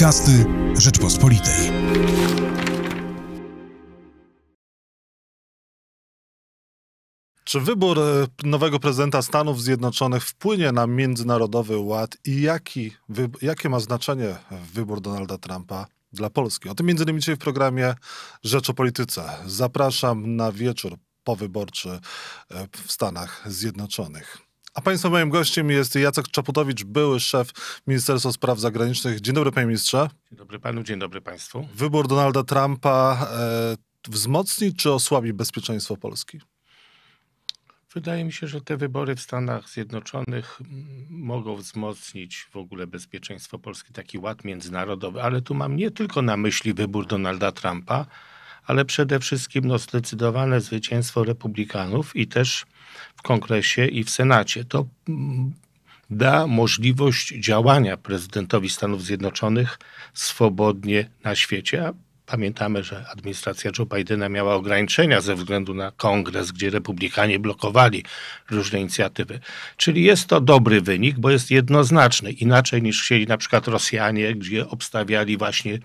Podcasty Rzeczpospolitej. Czy wybór nowego prezydenta Stanów Zjednoczonych wpłynie na międzynarodowy ład i jakie ma znaczenie wybór Donalda Trumpa dla Polski? O tym m.in. dzisiaj w programie Rzecz o Polityce. Zapraszam na wieczór powyborczy w Stanach Zjednoczonych. A państwa moim gościem jest Jacek Czaputowicz, były szef Ministerstwa Spraw Zagranicznych. Dzień dobry, panie ministrze. Dzień dobry panu, dzień dobry państwu. Wybór Donalda Trumpa wzmocni czy osłabi bezpieczeństwo Polski? Wydaje mi się, że te wybory w Stanach Zjednoczonych mogą wzmocnić w ogóle bezpieczeństwo Polski, taki ład międzynarodowy. Ale tu mam nie tylko na myśli wybór Donalda Trumpa, ale przede wszystkim zdecydowane zwycięstwo Republikanów i też w Kongresie i w Senacie. To da możliwość działania prezydentowi Stanów Zjednoczonych swobodnie na świecie. A pamiętamy, że administracja Joe Bidena miała ograniczenia ze względu na Kongres, gdzie Republikanie blokowali różne inicjatywy. Czyli jest to dobry wynik, bo jest jednoznaczny. Inaczej niż chcieli na przykład Rosjanie, gdzie obstawiali właśnie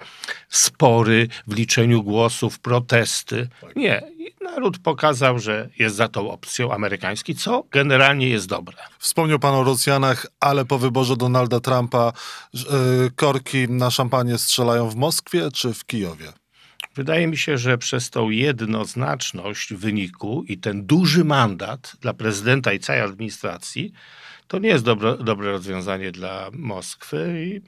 spory w liczeniu głosów, protesty. Nie. Naród pokazał, że jest za tą opcją amerykański, co generalnie jest dobre. Wspomniał pan o Rosjanach, ale po wyborze Donalda Trumpa korki na szampanie strzelają w Moskwie czy w Kijowie? Wydaje mi się, że przez tą jednoznaczność wyniku i ten duży mandat dla prezydenta i całej administracji, to nie jest dobre rozwiązanie dla Moskwy i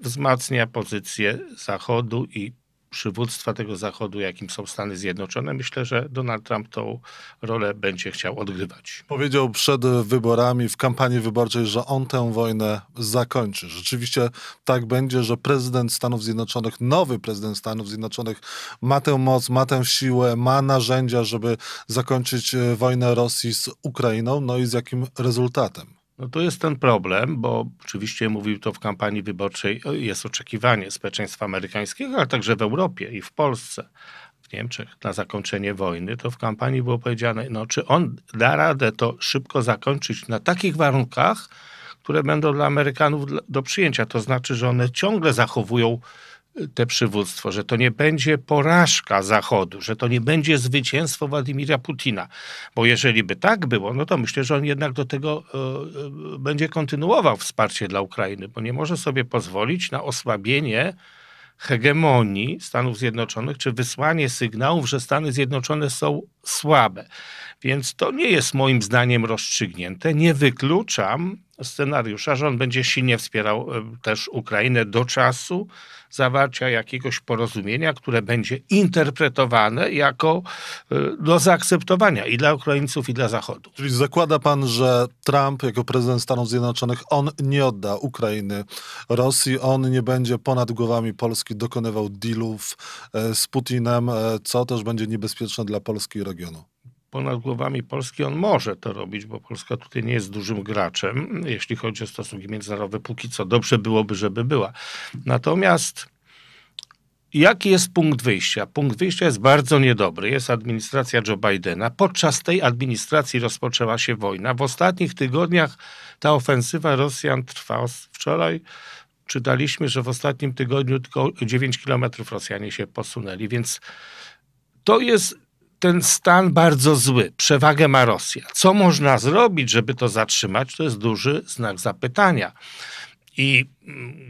wzmacnia pozycję Zachodu i przywództwa tego Zachodu, jakim są Stany Zjednoczone. Myślę, że Donald Trump tą rolę będzie chciał odgrywać. Powiedział przed wyborami w kampanii wyborczej, że on tę wojnę zakończy. Rzeczywiście tak będzie, że prezydent Stanów Zjednoczonych, nowy prezydent Stanów Zjednoczonych ma tę moc, ma tę siłę, ma narzędzia, żeby zakończyć wojnę Rosji z Ukrainą. No i z jakim rezultatem? No to jest ten problem, bo oczywiście mówił to w kampanii wyborczej, jest oczekiwanie społeczeństwa amerykańskiego, ale także w Europie i w Polsce, w Niemczech na zakończenie wojny. To w kampanii było powiedziane, no czy on da radę to szybko zakończyć na takich warunkach, które będą dla Amerykanów do przyjęcia. To znaczy, że one ciągle zachowują te przywództwo, że to nie będzie porażka Zachodu, że to nie będzie zwycięstwo Władimira Putina. Bo jeżeli by tak było, no to myślę, że on jednak do tego będzie kontynuował wsparcie dla Ukrainy, bo nie może sobie pozwolić na osłabienie hegemonii Stanów Zjednoczonych, czy wysłanie sygnałów, że Stany Zjednoczone są słabe. Więc to nie jest moim zdaniem rozstrzygnięte. Nie wykluczam scenariusza, że on będzie silnie wspierał też Ukrainę do czasu zawarcia jakiegoś porozumienia, które będzie interpretowane jako do zaakceptowania i dla Ukraińców, i dla Zachodu. Czyli zakłada pan, że Trump jako prezydent Stanów Zjednoczonych, on nie odda Ukrainy Rosji, on nie będzie ponad głowami Polski dokonywał dealów z Putinem, co też będzie niebezpieczne dla Polski i regionu. Ponad głowami Polski on może to robić, bo Polska tutaj nie jest dużym graczem, jeśli chodzi o stosunki międzynarodowe. Póki co dobrze byłoby, żeby była. Natomiast jaki jest punkt wyjścia? Punkt wyjścia jest bardzo niedobry. Jest administracja Joe Bidena. Podczas tej administracji rozpoczęła się wojna. W ostatnich tygodniach ta ofensywa Rosjan trwa. Wczoraj czytaliśmy, że w ostatnim tygodniu tylko 9 kilometrów Rosjanie się posunęli, więc to jest ten stan bardzo zły. Przewagę ma Rosja. Co można zrobić, żeby to zatrzymać? To jest duży znak zapytania. I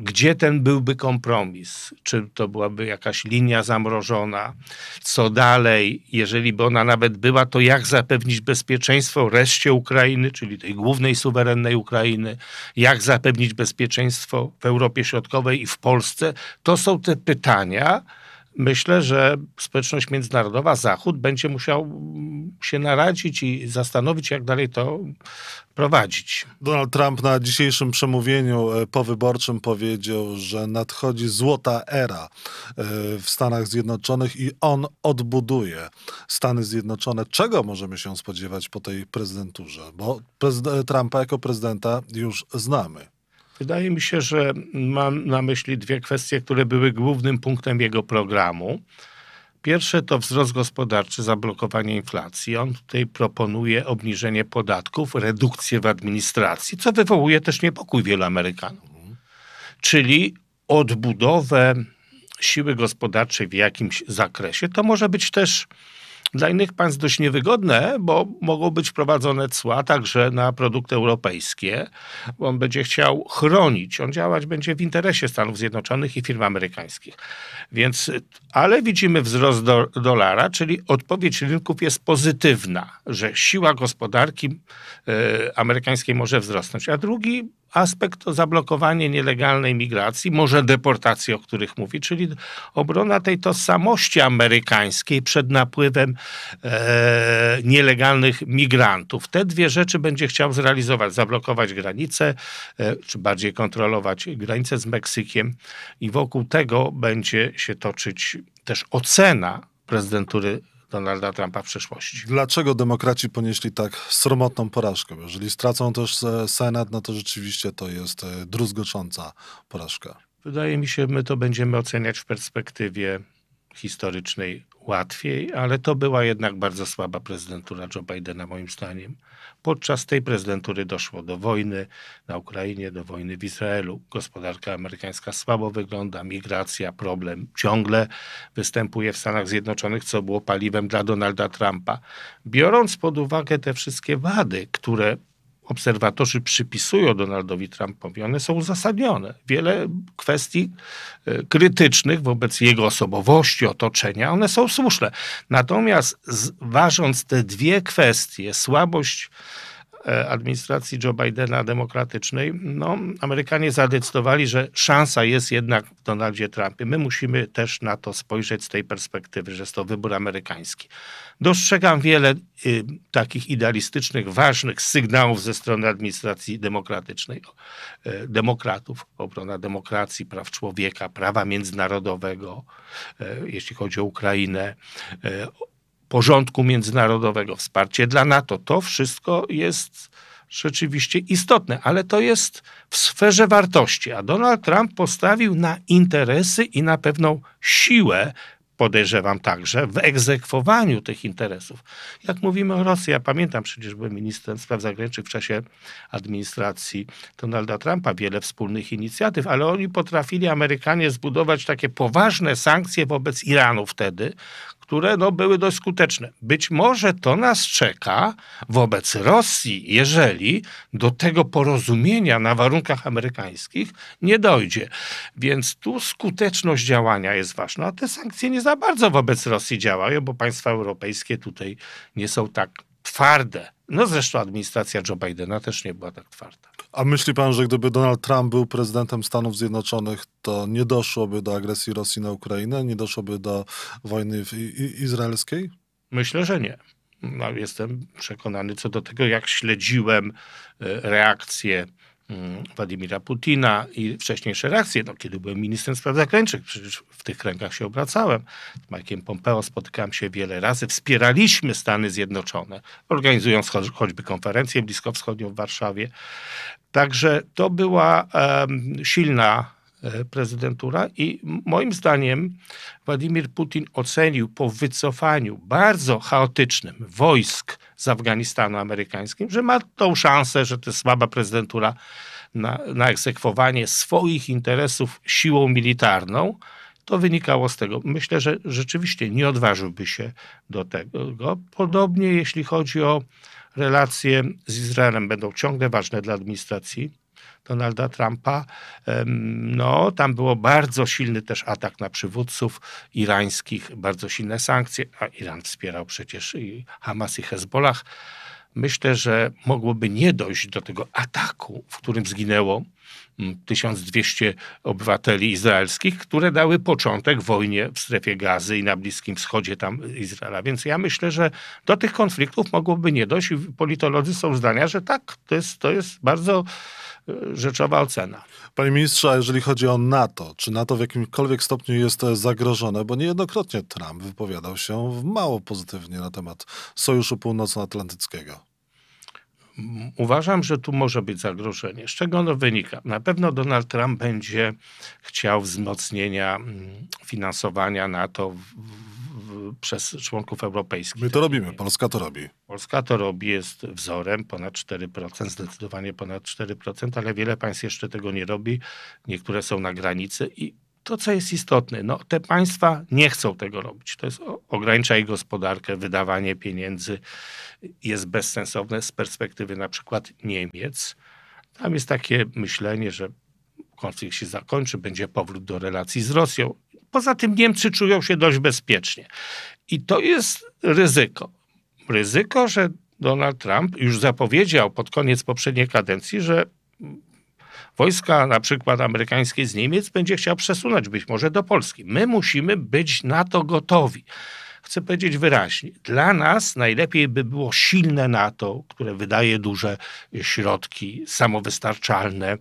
gdzie ten byłby kompromis? Czy to byłaby jakaś linia zamrożona? Co dalej? Jeżeli by ona nawet była, to jak zapewnić bezpieczeństwo reszcie Ukrainy, czyli tej głównej suwerennej Ukrainy? Jak zapewnić bezpieczeństwo w Europie Środkowej i w Polsce? To są te pytania. Myślę, że społeczność międzynarodowa, Zachód będzie musiał się naradzić i zastanowić, jak dalej to prowadzić. Donald Trump na dzisiejszym przemówieniu powyborczym powiedział, że nadchodzi złota era w Stanach Zjednoczonych i on odbuduje Stany Zjednoczone. Czego możemy się spodziewać po tej prezydenturze? Bo Trumpa jako prezydenta już znamy. Wydaje mi się, że mam na myśli dwie kwestie, które były głównym punktem jego programu. Pierwsze to wzrost gospodarczy, zablokowanie inflacji. On tutaj proponuje obniżenie podatków, redukcję w administracji, co wywołuje też niepokój wielu Amerykanów. Czyli odbudowę siły gospodarczej w jakimś zakresie. To może być też dla innych państw dość niewygodne, bo mogą być wprowadzone cła także na produkty europejskie, bo on będzie chciał chronić, on działać będzie w interesie Stanów Zjednoczonych i firm amerykańskich. Więc, ale widzimy wzrost dolara, czyli odpowiedź rynków jest pozytywna, że siła gospodarki amerykańskiej może wzrosnąć. A drugi aspekt to zablokowanie nielegalnej migracji, może deportacji, o których mówi, czyli obrona tej tożsamości amerykańskiej przed napływem nielegalnych migrantów. Te dwie rzeczy będzie chciał zrealizować. Zablokować granice, czy bardziej kontrolować granice z Meksykiem i wokół tego będzie się toczyć też ocena prezydentury Donalda Trumpa w przyszłości. Dlaczego demokraci ponieśli tak sromotną porażkę? Jeżeli stracą też Senat, no to rzeczywiście to jest druzgocząca porażka. Wydaje mi się, my to będziemy oceniać w perspektywie historycznej łatwiej, ale to była jednak bardzo słaba prezydentura Joe Bidena moim zdaniem. Podczas tej prezydentury doszło do wojny na Ukrainie, do wojny w Izraelu. Gospodarka amerykańska słabo wygląda, migracja, problem ciągle występuje w Stanach Zjednoczonych, co było paliwem dla Donalda Trumpa. Biorąc pod uwagę te wszystkie wady, które obserwatorzy przypisują Donaldowi Trumpowi, one są uzasadnione. Wiele kwestii krytycznych wobec jego osobowości, otoczenia, one są słuszne. Natomiast ważąc te dwie kwestie, słabość administracji Joe Bidena demokratycznej, no Amerykanie zadecydowali, że szansa jest jednak w Donaldzie Trumpie. My musimy też na to spojrzeć z tej perspektywy, że jest to wybór amerykański. Dostrzegam wiele takich idealistycznych, ważnych sygnałów ze strony administracji demokratycznej. Demokratów, obrona demokracji, praw człowieka, prawa międzynarodowego, jeśli chodzi o Ukrainę, porządku międzynarodowego, wsparcie dla NATO. To wszystko jest rzeczywiście istotne, ale to jest w sferze wartości. A Donald Trump postawił na interesy i na pewną siłę, podejrzewam także, w egzekwowaniu tych interesów. Jak mówimy o Rosji, ja pamiętam, przecież byłem ministrem spraw zagranicznych w czasie administracji Donalda Trumpa, wiele wspólnych inicjatyw, ale oni potrafili, Amerykanie, zbudować takie poważne sankcje wobec Iranu wtedy, które no, były dość skuteczne. Być może to nas czeka wobec Rosji, jeżeli do tego porozumienia na warunkach amerykańskich nie dojdzie. Więc tu skuteczność działania jest ważna, a te sankcje nie za bardzo wobec Rosji działają, bo państwa europejskie tutaj nie są tak twarde. No zresztą administracja Joe Bidena też nie była tak twarda. A myśli pan, że gdyby Donald Trump był prezydentem Stanów Zjednoczonych, to nie doszłoby do agresji Rosji na Ukrainę? Nie doszłoby do wojny izraelskiej? Myślę, że nie. No, jestem przekonany co do tego, jak śledziłem reakcję Władimira Putina i wcześniejsze reakcje. No, kiedy byłem ministrem spraw zagranicznych, przecież w tych kręgach się obracałem. Z Mike'iem Pompeo spotykałem się wiele razy. Wspieraliśmy Stany Zjednoczone, organizując choćby konferencję bliskowschodnią w Warszawie. Także to była silna prezydentura i moim zdaniem Władimir Putin ocenił po wycofaniu bardzo chaotycznym wojsk z Afganistanu amerykańskim, że ma tą szansę, że to jest słaba prezydentura na egzekwowanie swoich interesów siłą militarną. To wynikało z tego. Myślę, że rzeczywiście nie odważyłby się do tego. Podobnie jeśli chodzi o relacje z Izraelem, będą ciągle ważne dla administracji Donalda Trumpa. No, tam było bardzo silny też atak na przywódców irańskich, bardzo silne sankcje, a Iran wspierał przecież i Hamas i Hezbollah. Myślę, że mogłoby nie dojść do tego ataku, w którym zginęło 1200 obywateli izraelskich, które dały początek wojnie w Strefie Gazy i na Bliskim Wschodzie tam Izraela. Więc ja myślę, że do tych konfliktów mogłoby nie dojść i politolodzy są zdania, że tak, to jest bardzo rzeczowa ocena. Panie ministrze, a jeżeli chodzi o NATO, czy NATO w jakimkolwiek stopniu jest zagrożone? Bo niejednokrotnie Trump wypowiadał się mało pozytywnie na temat Sojuszu Północnoatlantyckiego. Uważam, że tu może być zagrożenie. Z czego ono wynika? Na pewno Donald Trump będzie chciał wzmocnienia finansowania NATO w przez członków europejskich. My to robimy, Polska to robi. Polska to robi, jest wzorem, ponad 4%, zdecydowanie ponad 4%, ale wiele państw jeszcze tego nie robi. Niektóre są na granicy i to, co jest istotne, no, te państwa nie chcą tego robić. To jest ograniczaj gospodarkę, wydawanie pieniędzy jest bezsensowne z perspektywy na przykład Niemiec. Tam jest takie myślenie, że konflikt się zakończy, będzie powrót do relacji z Rosją. Poza tym Niemcy czują się dość bezpiecznie. I to jest ryzyko. Ryzyko, że Donald Trump już zapowiedział pod koniec poprzedniej kadencji, że wojska na przykład amerykańskie z Niemiec będzie chciał przesunąć być może do Polski. My musimy być na to gotowi. Chcę powiedzieć wyraźnie, dla nas najlepiej by było silne NATO, które wydaje duże środki, samowystarczalne,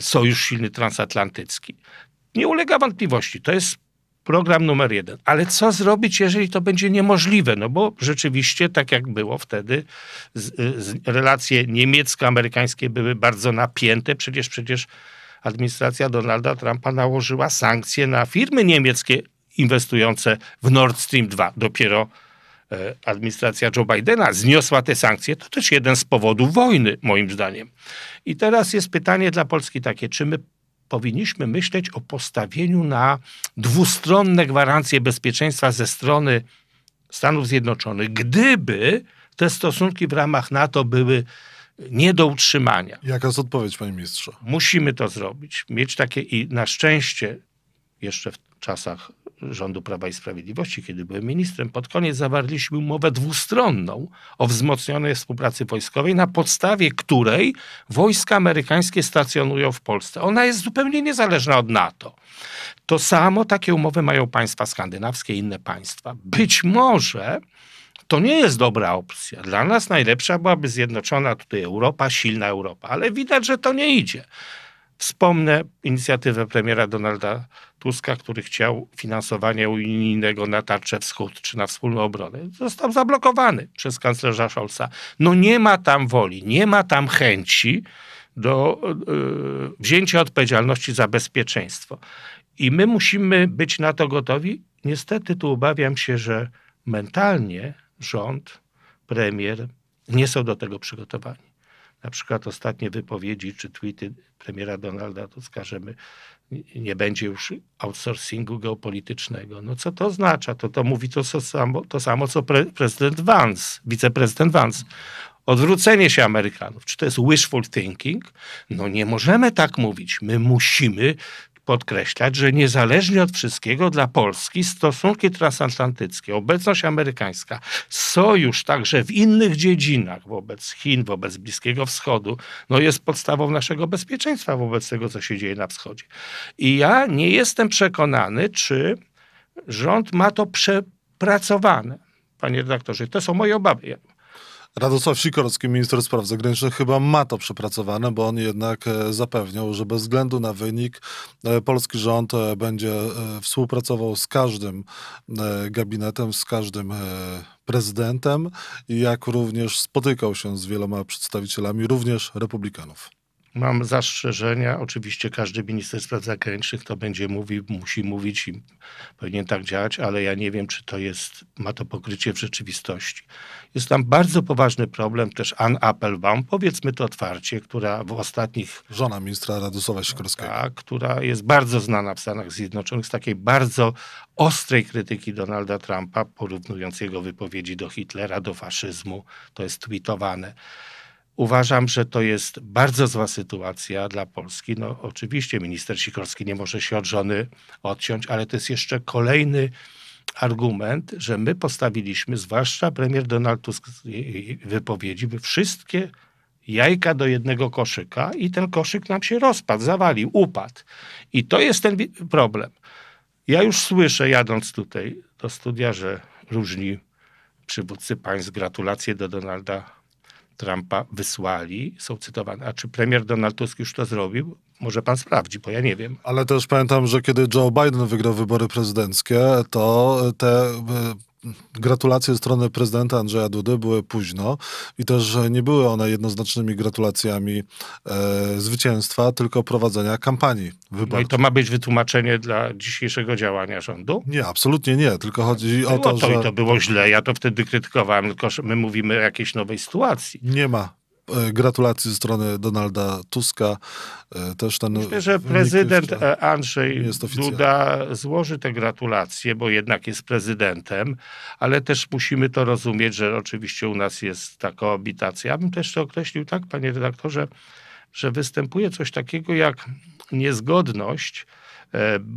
sojusz silny transatlantycki. Nie ulega wątpliwości, to jest program numer 1. Ale co zrobić, jeżeli to będzie niemożliwe? No bo rzeczywiście, tak jak było wtedy, relacje niemiecko-amerykańskie były bardzo napięte. Przecież administracja Donalda Trumpa nałożyła sankcje na firmy niemieckie inwestujące w Nord Stream 2. Dopiero administracja Joe Bidena zniosła te sankcje. To też jeden z powodów wojny, moim zdaniem. I teraz jest pytanie dla Polski takie, czy my powinniśmy myśleć o postawieniu na dwustronne gwarancje bezpieczeństwa ze strony Stanów Zjednoczonych, gdyby te stosunki w ramach NATO były nie do utrzymania. Jaka jest odpowiedź, panie ministrze? Musimy to zrobić. Mieć takie i na szczęście jeszcze w czasach rządu Prawa i Sprawiedliwości, kiedy byłem ministrem, pod koniec zawarliśmy umowę dwustronną o wzmocnionej współpracy wojskowej, na podstawie której wojska amerykańskie stacjonują w Polsce. Ona jest zupełnie niezależna od NATO. To samo, takie umowy mają państwa skandynawskie i inne państwa. Być może to nie jest dobra opcja. Dla nas najlepsza byłaby zjednoczona tutaj Europa, silna Europa, ale widać, że to nie idzie. Wspomnę inicjatywę premiera Donalda Tuska, który chciał finansowania unijnego na Tarczę Wschód czy na wspólną obronę. Został zablokowany przez kanclerza Scholza. No nie ma tam woli, nie ma tam chęci do wzięcia odpowiedzialności za bezpieczeństwo. I my musimy być na to gotowi. Niestety tu obawiam się, że mentalnie rząd, premier nie są do tego przygotowani. Na przykład ostatnie wypowiedzi czy tweety premiera Donalda Tuska, że nie będzie już outsourcingu geopolitycznego. No co to oznacza? To mówi to samo co prezydent Vance, wiceprezydent Vance. Odwrócenie się Amerykanów. Czy to jest wishful thinking? No nie możemy tak mówić. My musimy podkreślać, że niezależnie od wszystkiego dla Polski stosunki transatlantyckie, obecność amerykańska, sojusz także w innych dziedzinach wobec Chin, wobec Bliskiego Wschodu, no jest podstawą naszego bezpieczeństwa wobec tego, co się dzieje na wschodzie. I ja nie jestem przekonany, czy rząd ma to przepracowane. Panie redaktorze, to są moje obawy. Radosław Sikorski, minister spraw zagranicznych, chyba ma to przepracowane, bo on jednak zapewniał, że bez względu na wynik polski rząd będzie współpracował z każdym gabinetem, z każdym prezydentem, jak również spotykał się z wieloma przedstawicielami, również republikanów. Mam zastrzeżenia. Oczywiście każdy minister spraw zagranicznych to będzie mówił, musi mówić i powinien tak działać, ale ja nie wiem, czy to jest, ma to pokrycie w rzeczywistości. Jest tam bardzo poważny problem też Ann Applebaum, powiedzmy to otwarcie, która w ostatnich... Żona ministra Radosława Sikorskiego. Tak, która jest bardzo znana w Stanach Zjednoczonych z takiej bardzo ostrej krytyki Donalda Trumpa, porównując jego wypowiedzi do Hitlera, do faszyzmu. To jest tweetowane. Uważam, że to jest bardzo zła sytuacja dla Polski. No oczywiście minister Sikorski nie może się od żony odciąć, ale to jest jeszcze kolejny argument, że my postawiliśmy, zwłaszcza premier Donald Tusk wypowiedzi, by wszystkie jajka do jednego koszyka i ten koszyk nam się rozpadł, zawalił, upadł. I to jest ten problem. Ja już słyszę, jadąc tutaj do studia, że różni przywódcy państw gratulacje do Donalda Trumpa wysłali, są cytowane. A czy premier Donald Tusk już to zrobił? Może pan sprawdzi, bo ja nie wiem. Ale też pamiętam, że kiedy Joe Biden wygrał wybory prezydenckie, to te gratulacje ze strony prezydenta Andrzeja Dudy były późno i też nie były one jednoznacznymi gratulacjami zwycięstwa, tylko prowadzenia kampanii wyborczej. No i to ma być wytłumaczenie dla dzisiejszego działania rządu? Nie, absolutnie nie, tylko chodzi o to, że... I to było źle, ja to wtedy krytykowałem, tylko my mówimy o jakiejś nowej sytuacji. Nie ma gratulacji ze strony Donalda Tuska. Też ten... Myślę, że prezydent Andrzej Duda złoży te gratulacje, bo jednak jest prezydentem, ale też musimy to rozumieć, że oczywiście u nas jest taka koabitacja. Ja bym też to określił tak, panie redaktorze, że występuje coś takiego jak niezgodność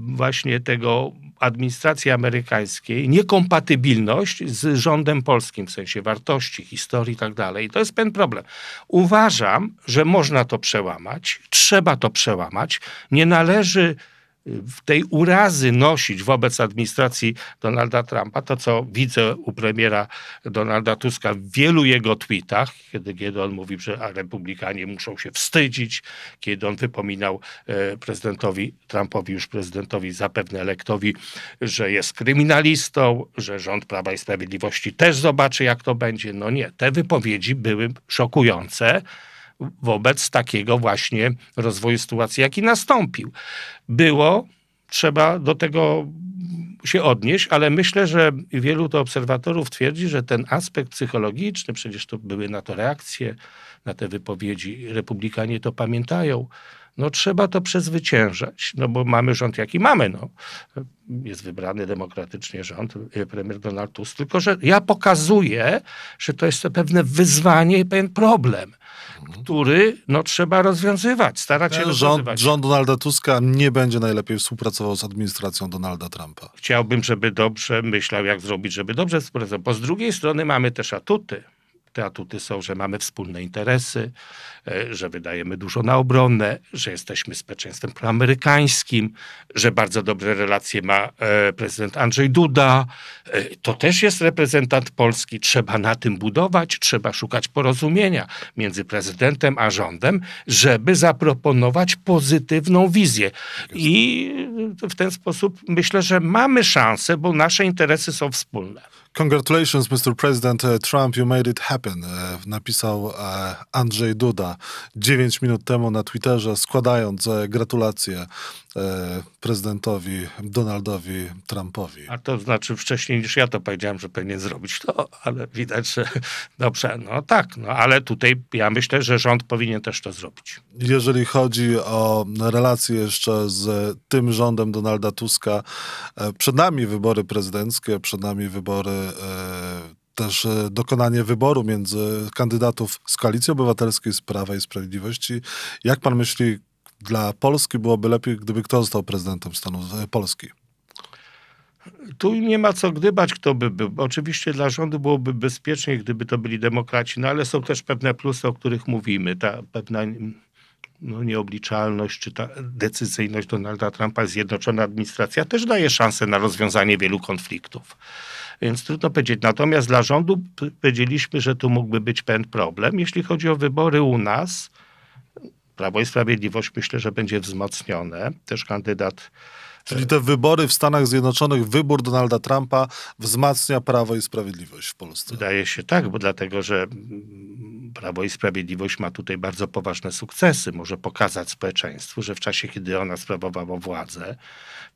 właśnie tego administracji amerykańskiej, niekompatybilność z rządem polskim, w sensie wartości, historii i tak dalej. I to jest pewien problem. Uważam, że można to przełamać, trzeba to przełamać. Nie należy tej urazy nosić wobec administracji Donalda Trumpa, to co widzę u premiera Donalda Tuska w wielu jego tweetach, kiedy on mówi, że republikanie muszą się wstydzić, kiedy on wypominał prezydentowi Trumpowi, już prezydentowi zapewne elektowi, że jest kryminalistą, że rząd Prawa i Sprawiedliwości też zobaczy, jak to będzie. No nie, te wypowiedzi były szokujące wobec takiego właśnie rozwoju sytuacji, jaki nastąpił. Było, trzeba do tego się odnieść, ale myślę, że wielu to obserwatorów twierdzi, że ten aspekt psychologiczny, przecież to były na to reakcje, na te wypowiedzi, republikanie to pamiętają, no trzeba to przezwyciężać, no bo mamy rząd jaki mamy, no. Jest wybrany demokratycznie rząd, premier Donald Tusk, tylko że ja pokazuję, że to jest to pewne wyzwanie i pewien problem, który no, trzeba rozwiązywać, starać się rozwiązywać. Rząd Donalda Tuska nie będzie najlepiej współpracował z administracją Donalda Trumpa. Chciałbym, żeby dobrze myślał, jak zrobić, żeby dobrze współpracował, bo z drugiej strony mamy też atuty. Te atuty są, że mamy wspólne interesy, że wydajemy dużo na obronę, że jesteśmy społeczeństwem proamerykańskim, że bardzo dobre relacje ma prezydent Andrzej Duda. To też jest reprezentant Polski. Trzeba na tym budować, trzeba szukać porozumienia między prezydentem a rządem, żeby zaproponować pozytywną wizję. I w ten sposób myślę, że mamy szansę, bo nasze interesy są wspólne. Congratulations, Mr. President Trump, you made it happen, napisał Andrzej Duda 9 minut temu na Twitterze, składając gratulacje prezydentowi Donaldowi Trumpowi. A to znaczy wcześniej niż ja to powiedziałem, że powinien zrobić to, ale widać, że dobrze, no tak, no ale tutaj ja myślę, że rząd powinien też to zrobić. Jeżeli chodzi o relacje jeszcze z tym rządem Donalda Tuska, przed nami wybory prezydenckie, przed nami wybory też dokonanie wyboru między kandydatów z Koalicji Obywatelskiej, z Prawa i Sprawiedliwości. Jak pan myśli, dla Polski byłoby lepiej, gdyby kto został prezydentem stanu Polski? Tu nie ma co gdybać, kto by był. Oczywiście dla rządu byłoby bezpieczniej, gdyby to byli demokraci, no ale są też pewne plusy, o których mówimy. Ta pewna no, nieobliczalność, czy ta decyzyjność Donalda Trumpa, zjednoczona administracja też daje szansę na rozwiązanie wielu konfliktów. Więc trudno powiedzieć. Natomiast dla rządu powiedzieliśmy, że tu mógłby być pewien problem. Jeśli chodzi o wybory u nas, Prawo i Sprawiedliwość myślę, że będzie wzmocnione. Też kandydat... Czyli te wybory w Stanach Zjednoczonych, wybór Donalda Trumpa wzmacnia Prawo i Sprawiedliwość w Polsce. Wydaje się tak, bo dlatego, że Prawo i Sprawiedliwość ma tutaj bardzo poważne sukcesy. Może pokazać społeczeństwu, że w czasie, kiedy ona sprawowała władzę,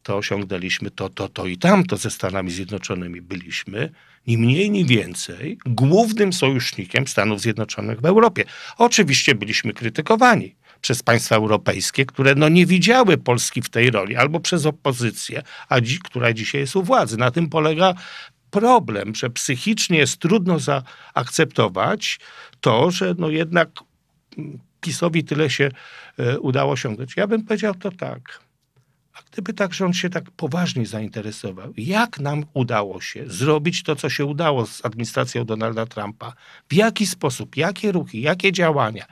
to osiągnęliśmy to i tamto ze Stanami Zjednoczonymi. Byliśmy ni mniej, ni więcej głównym sojusznikiem Stanów Zjednoczonych w Europie. Oczywiście byliśmy krytykowani przez państwa europejskie, które no nie widziały Polski w tej roli, albo przez opozycję, która dzisiaj jest u władzy. Na tym polega problem, że psychicznie jest trudno zaakceptować to, że no jednak PiS-owi tyle się udało osiągnąć. Ja bym powiedział to tak. A gdyby tak rząd się tak poważnie zainteresował, jak nam udało się zrobić to, co się udało z administracją Donalda Trumpa, w jaki sposób, jakie ruchy, jakie działania,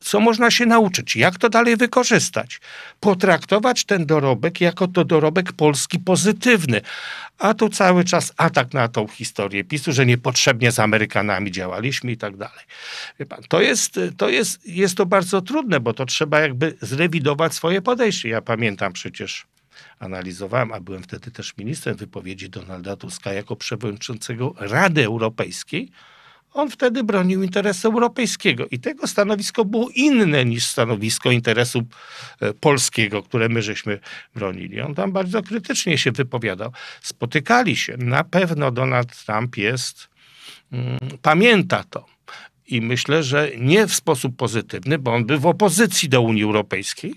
co można się nauczyć, jak to dalej wykorzystać, potraktować ten dorobek jako to dorobek Polski pozytywny. A tu cały czas atak na tą historię PiS-u, że niepotrzebnie z Amerykanami działaliśmy i tak dalej. Wie pan, jest to bardzo trudne, bo to trzeba jakby zrewidować swoje podejście. Ja pamiętam przecież analizowałem, a byłem wtedy też ministrem, wypowiedzi Donalda Tuska jako przewodniczącego Rady Europejskiej, on wtedy bronił interesu europejskiego i tego stanowisko było inne niż stanowisko interesu polskiego, które my żeśmy bronili. On tam bardzo krytycznie się wypowiadał. Spotykali się. Na pewno Donald Trump jest, pamięta to. I myślę, że nie w sposób pozytywny, bo on był w opozycji do Unii Europejskiej.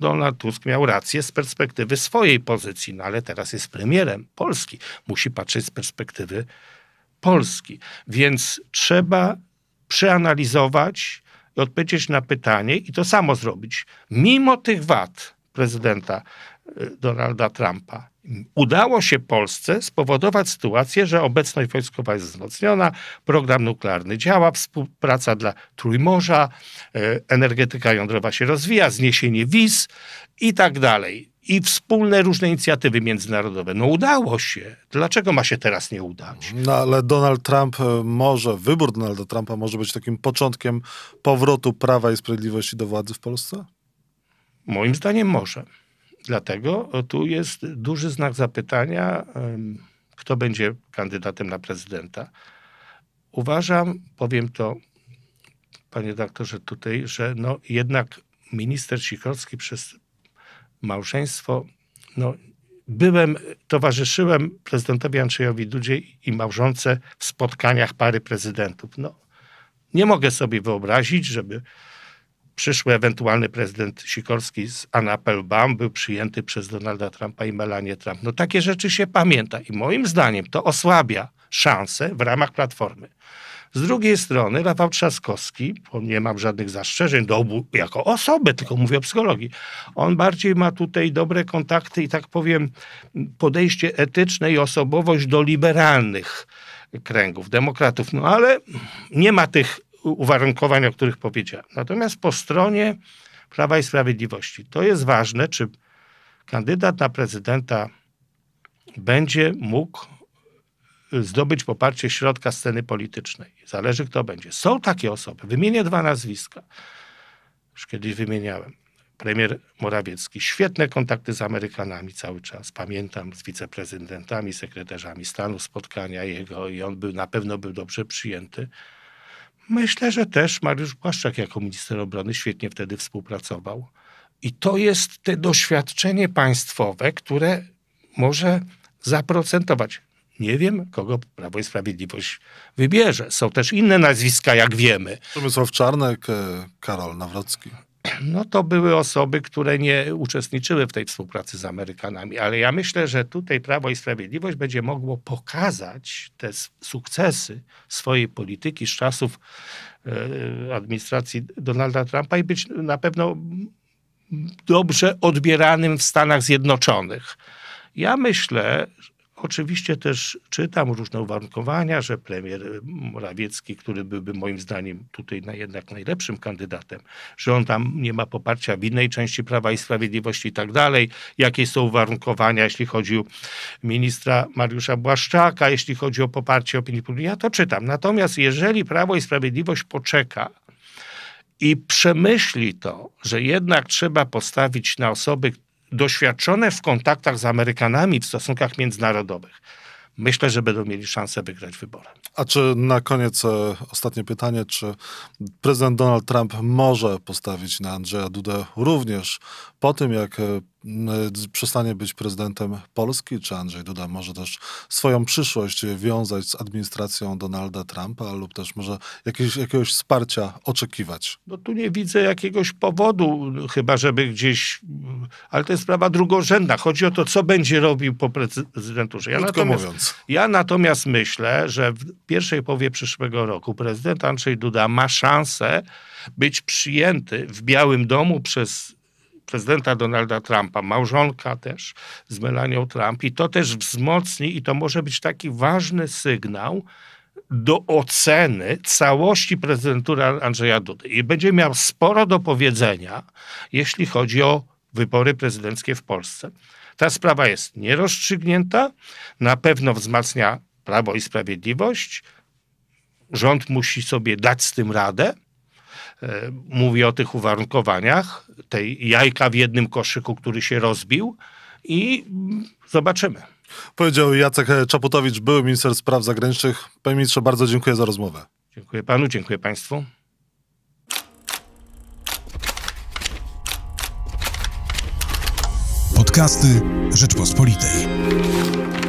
Donald Tusk miał rację z perspektywy swojej pozycji, no ale teraz jest premierem Polski. Musi patrzeć z perspektywy Polski. Więc trzeba przeanalizować i odpowiedzieć na pytanie i to samo zrobić. Mimo tych wad prezydenta Donalda Trumpa udało się Polsce spowodować sytuację, że obecność wojskowa jest wzmocniona, program nuklearny działa, współpraca dla Trójmorza, energetyka jądrowa się rozwija, zniesienie wiz i tak dalej. I wspólne różne inicjatywy międzynarodowe. No udało się. Dlaczego ma się teraz nie udać? No ale Donald Trump może, wybór Donalda Trumpa może być takim początkiem powrotu Prawa i Sprawiedliwości do władzy w Polsce? Moim zdaniem może. Dlatego tu jest duży znak zapytania, kto będzie kandydatem na prezydenta. Uważam, powiem to, panie doktorze, tutaj, że no jednak minister Sikorski przez małżeństwo, no towarzyszyłem prezydentowi Andrzejowi Dudzie i małżonce w spotkaniach pary prezydentów. No, nie mogę sobie wyobrazić, żeby przyszły ewentualny prezydent Sikorski z Anna Applebaum był przyjęty przez Donalda Trumpa i Melanię Trump. No takie rzeczy się pamięta i moim zdaniem to osłabia szanse w ramach Platformy. Z drugiej strony Rafał Trzaskowski, bo nie mam żadnych zastrzeżeń do obu jako osoby, tylko mówię o psychologii, on bardziej ma tutaj dobre kontakty i tak powiem podejście etyczne i osobowość do liberalnych kręgów, demokratów, no ale nie ma tych uwarunkowań, o których powiedziałem. Natomiast po stronie Prawa i Sprawiedliwości to jest ważne, czy kandydat na prezydenta będzie mógł zdobyć poparcie środka sceny politycznej. Zależy, kto będzie. Są takie osoby. Wymienię dwa nazwiska. Już kiedyś wymieniałem. Premier Morawiecki. Świetne kontakty z Amerykanami cały czas. Pamiętam z wiceprezydentami, sekretarzami stanu, spotkania jego i on był, na pewno był dobrze przyjęty. Myślę, że też Mariusz Błaszczak jako minister obrony świetnie wtedy współpracował. I to jest te doświadczenie państwowe, które może zaprocentować. Nie wiem, kogo Prawo i Sprawiedliwość wybierze. Są też inne nazwiska, jak wiemy. Przemysław Czarnek, Karol Nawrocki. No to były osoby, które nie uczestniczyły w tej współpracy z Amerykanami. Ale ja myślę, że tutaj Prawo i Sprawiedliwość będzie mogło pokazać te sukcesy swojej polityki z czasów administracji Donalda Trumpa i być na pewno dobrze odbieranym w Stanach Zjednoczonych. Ja myślę... Oczywiście też czytam różne uwarunkowania, że premier Morawiecki, który byłby moim zdaniem tutaj jednak najlepszym kandydatem, że on tam nie ma poparcia w innej części Prawa i Sprawiedliwości i tak dalej. Jakie są uwarunkowania, jeśli chodzi o ministra Mariusza Błaszczaka, jeśli chodzi o poparcie opinii publicznej. Ja to czytam. Natomiast jeżeli Prawo i Sprawiedliwość poczeka i przemyśli to, że jednak trzeba postawić na osoby doświadczone w kontaktach z Amerykanami, w stosunkach międzynarodowych. Myślę, że będą mieli szansę wygrać wybory. A czy na koniec ostatnie pytanie, czy prezydent Donald Trump może postawić na Andrzeja Dudę również po tym, jak przestanie być prezydentem Polski? Czy Andrzej Duda może też swoją przyszłość wiązać z administracją Donalda Trumpa lub też może jakiegoś wsparcia oczekiwać? No tu nie widzę jakiegoś powodu, chyba żeby gdzieś... Ale to jest sprawa drugorzędna. Chodzi o to, co będzie robił po prezydenturze. Ja natomiast myślę, że w pierwszej połowie przyszłego roku prezydent Andrzej Duda ma szansę być przyjęty w Białym Domu przez prezydenta Donalda Trumpa, małżonka też z Melanią Trump i to też wzmocni i to może być taki ważny sygnał do oceny całości prezydentury Andrzeja Dudy. I będzie miał sporo do powiedzenia, jeśli chodzi o wybory prezydenckie w Polsce. Ta sprawa jest nierozstrzygnięta, na pewno wzmacnia Prawo i Sprawiedliwość. Rząd musi sobie dać z tym radę. mówi o tych uwarunkowaniach, tej jajka w jednym koszyku, który się rozbił i zobaczymy. Powiedział Jacek Czaputowicz, były minister spraw zagranicznych. Panie ministrze, bardzo dziękuję za rozmowę. Dziękuję panu, dziękuję państwu. Podcasty Rzeczpospolitej.